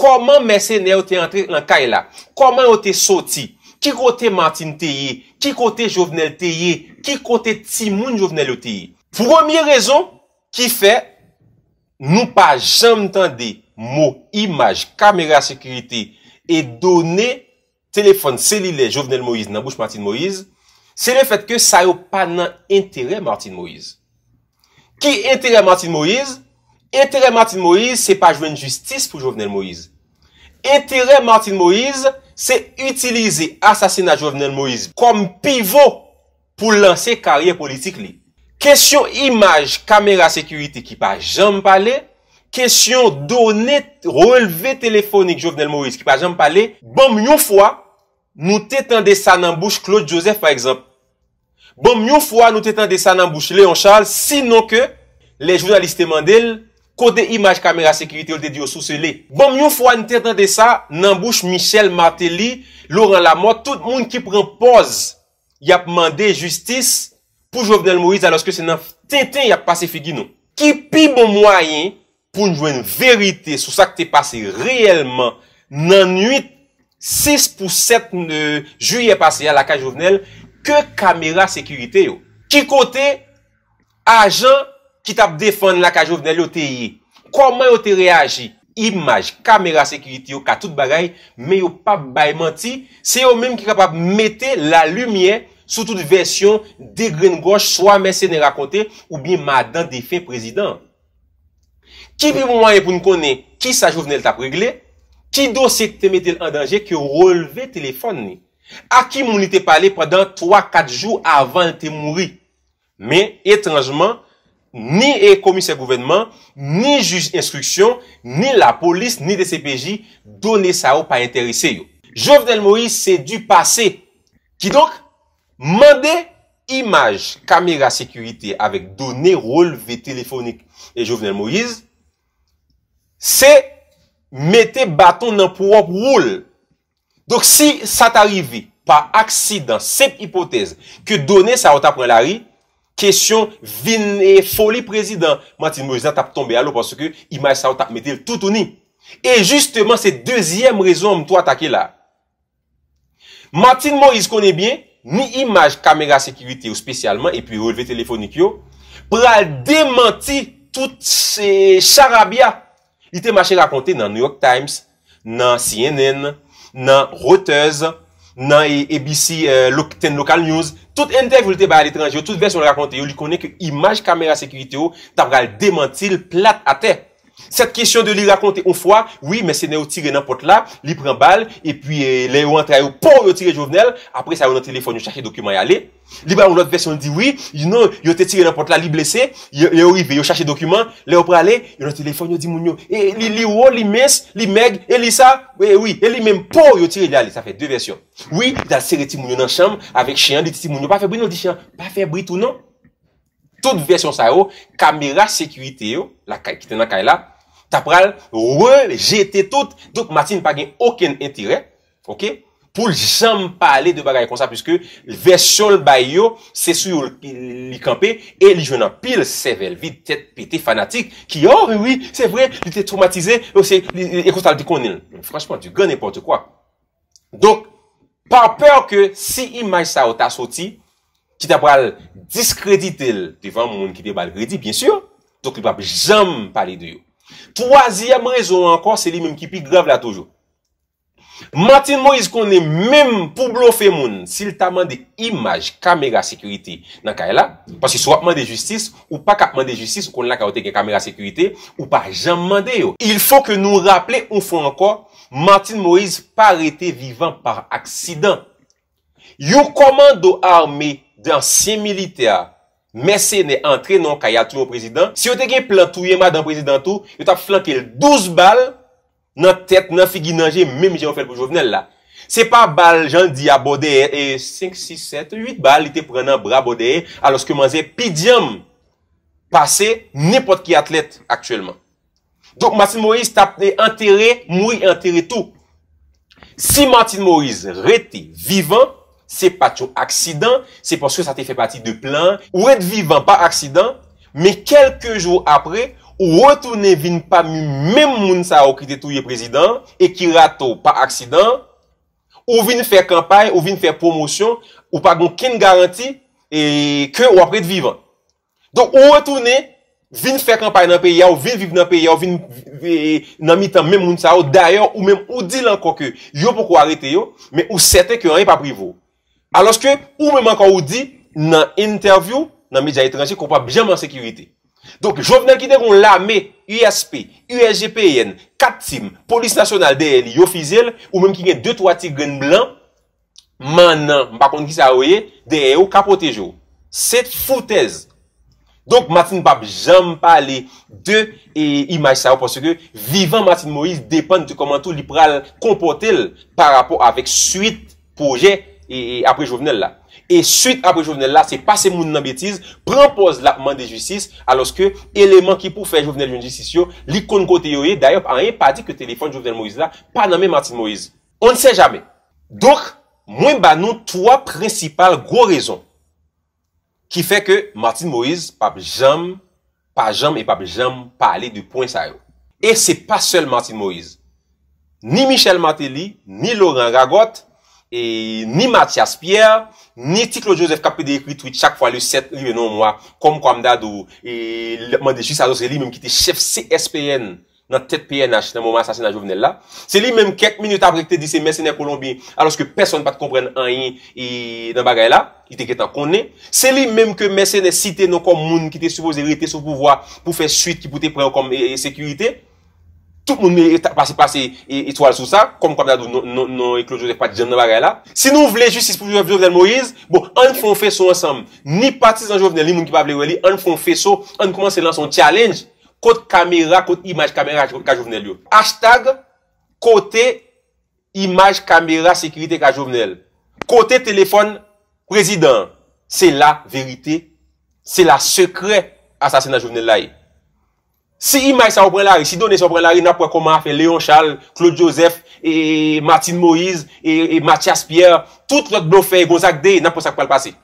comment mercenaires ont entré dans caille là, comment ont été sortis, qui côté Martin Thiéry, qui côté Jovenel Thiéry, qui côté Timoun Jovenel Thiéry. Première raison qui fait nous pas jamais entendre mot image caméra sécurité et données téléphone cellulaire Jovenel Moïse dans bouche Martine Moïse, c'est le fait que ça n'a pas d'intérêt Martine Moïse. Qui intérêt Martine Moïse? Intérêt Martine Moïse, c'est pas jouer une justice pour Jovenel Moïse. Intérêt Martine Moïse, c'est utiliser assassinat Jovenel Moïse comme pivot pour lancer carrière politique. Question image, caméra sécurité qui pas jamais parler. Question données, relevé téléphonique Jovenel Moïse qui pas jamais parler. Bon, une fois, nous t'étendons ça dans bouche Claude Joseph par exemple. Bon, une fois, nous t'étendons ça dans bouche Léon Charles, sinon que les journalistes demandent côté image caméra sécurité, ils dit au sous-selé. Bon, une fois, nous t'entendons ça, dans bouche Michel Martelly, Laurent Lamothe, tout le monde qui prend pause, il a demandé justice pour Jovenel Moïse, alors que c'est dans Tintin, il a passé Figuino. Qui pi bon moyen pour nous jouer une vérité sur ça qui est passé réellement dans nuit 6 pour 7 juillet passé à la cage Jovenel que caméra sécurité yo. Qui côté agent qui t'a défendre la cage Jovenel yo té? Comment yo té réagi? Image caméra sécurité yo ka tout bagaille mais yo pas bay menti, c'est eux même qui capable mettre la lumière sur toute version des green gauche soit mercenaire raconté ou bien madame défunt président. Qui peut moyen pour nous connaître qui ça Jovenel t'a réglé? Qui dossier te mettait en danger que relever téléphone ni? À qui moun était parlé pendant 3-4 jours avant de mourir? Mais étrangement, ni et commissaire gouvernement, ni juge instruction, ni la police, ni DCPJ donné ça ou pas intéressé yo. Jovenel Moïse c'est du passé. Qui donc mandé image, caméra sécurité avec données relevé téléphonique et Jovenel Moïse, c'est mettez bâton dans propre roule. Donc si ça t'arrive par accident, cette hypothèse que donner ça on t'apprend la rue, question vine et folie président Martine Moïse t'a tombé à l'eau parce que image ça on t'a metté tout au nid. Et justement c'est deuxième raison pour attaquer là. Martine Moïse connaît bien ni image caméra sécurité ou spécialement et puis relevé téléphonique yo pour démentir toutes ces charabia. Il était marché raconté dans New York Times, dans CNN, dans Reuters, dans ABC, Local News. Toute interview était à l'étranger, toute version racontée, il connaît que image caméra sécurité, t'as pas démenti plate à terre. Cette question de lui raconter une fois, oui, mais c'est néo tiré n'importe là, il prend balle, et puis, les ou entraille au port, il tire Jovenel, après ça, on a téléphone, il cherche document, il aller. Il va l'autre version, dit oui, non, il a tiré n'importe là, il blessé, il arrive, il cherche document, il est aller, il a téléphone, il dit mounio, et il ou, il mince, il meg, et il ça, oui, et il même port, il tire, il allé, ça fait deux versions. Oui, il a serré Timounio dans la chambre, avec chien, dit Timounio, pas fait bruit, non, dit chien, pas fait bruit ou non. Toute version ça yo, caméra sécurité yo, la qui était dans caille là, t'a pral rejeter toute. Donc Martine pas gen aucun intérêt, OK? Pour jamais parler de bagaille comme ça puisque version le bail yo, c'est sur li camper et li jeune en pile cervelle vide tête pété fanatique qui oh oui, c'est vrai, il était traumatisé aussi et qu'on t'a dit qu'on est. Franchement, du grand n'importe quoi. Donc par peur que si image ça yo t'a sorti qui t'a pral discrédité devant monde qui déballe crédit, bien sûr. Donc, il va jamais parler de eux. Troisième raison encore, c'est lui-même qui plus grave là toujours. Martine Moïse connaît même pour bluffer moun, s'il t'a demandé image, caméra, sécurité, dans cas là, parce qu'il soit demandé justice, ou pas qu'à demander justice, ou qu'on l'a qu'à caméra, sécurité, ou pas jamais demandé eux. Il faut que nous rappelions, on fait encore, Martine Moïse pas été vivant par accident. Yon commando armé d'anciens militaires, mercenaires entrés non kayatu au président. Si vous avez un plan tout madame président tout, vous avez flanqué 12 balles dans tête, dans figure, dans jeu, même j'ai fait pour Jovenel là. C'est pas balle, j'en dis à Bodé, et 5, 6, 7, 8 balles, il te prend dans bras Bodé, alors que manzé pidiam passé n'importe qui athlète actuellement. Donc, Martine Moïse t'a enterré, mouille, enterré tout. Si Martine Moïse restait vivant, c'est pas un accident, c'est parce que ça te fait partie de plan. Ou être vivant par accident, mais quelques jours après, ou retourner vin pas même moun sa ou qui te touye président et qui rato par accident, ou vin faire campagne, ou vin faire promotion, ou pas aucune garantie et que ou après de vivant. Donc ou retourner vin faire campagne dans pays ou vin vivre dans pays ou vin dans mi-temps même moun sa ou d'ailleurs ou même ou dit encore que yo pourquoi arrêter yo mais ou certain que rien pas privé. Alors que ou même encore ou dit dans interview dans médias étrangers qu'on pas bien en sécurité. Donc, Jovenel qui ont l'armée, USP, USGPN, 4 teams, police nationale DLI, yo fizel, ou même qui ont 2-3 tigres blancs, maintenant, par contre, qui ça oué, DLI, capoté jo. C'est foutaise. Donc, Martine Pape, j'aime parler de image ça, parce que vivant Martine Moïse dépend de comment tout l'Ipral comporte par rapport avec suite, projet, et après Jovenel là. Et suite après Jovenel là, c'est passer moun nan bêtise, prend pause la demande de justice, alors que élément qui pour faire Jovenel une justice, li kon kote yo ye, d'ailleurs, rien pas dit que téléphone Jovenel Moïse là, pas nommé Martine Moïse. On ne sait jamais. Donc, moi, bah, nous, trois principales gros raisons qui fait que Martine Moïse, pas jamais parler du point ça yo. Et c'est pas seul Martine Moïse. Ni Michel Martelly, ni Laurent Ragotte, et ni Mathias Pierre, ni Ticlo Joseph Capet écrit tweet chaque fois le 7 lui non moi comme Mdado et demandé juste à c'est lui même qui était chef CSPN dans tête PNH dans moment assassinat Jovenel là, c'est lui même quelques minutes après que dit c'est mercenaire colombien alors que personne pas comprendre rien et dans bagaille là il était en connaît, c'est lui même que mercenaire cité non comme monde qui était supposé rester sous pouvoir pour faire suite qui pouvait prendre comme sécurité. Tout le monde est passé étoile sur ça, comme Mdado non Claude Joseph pas de dans bagaille là. Si nous voulons justice pour Jovenel Moïse, bon, on fait un faisceau ensemble. Ni partisan Jovenel, ni monde qui pas veulent on fait un faisceau, on commence à lancer un challenge côté caméra, côté image caméra ka Jovenel yo. Hashtag côté image caméra sécurité ka Jovenel. Côté téléphone président, c'est la vérité, c'est la secret assassinat Jovenel là. Si image ça prend la rue, si donné ça prend la rue, n'après comment a fait Léon Charles, Claude Joseph, et Martine Moïse, et Mathias Pierre, tout l'autre bluffé, Gonzague, n'après ça qui va le passer.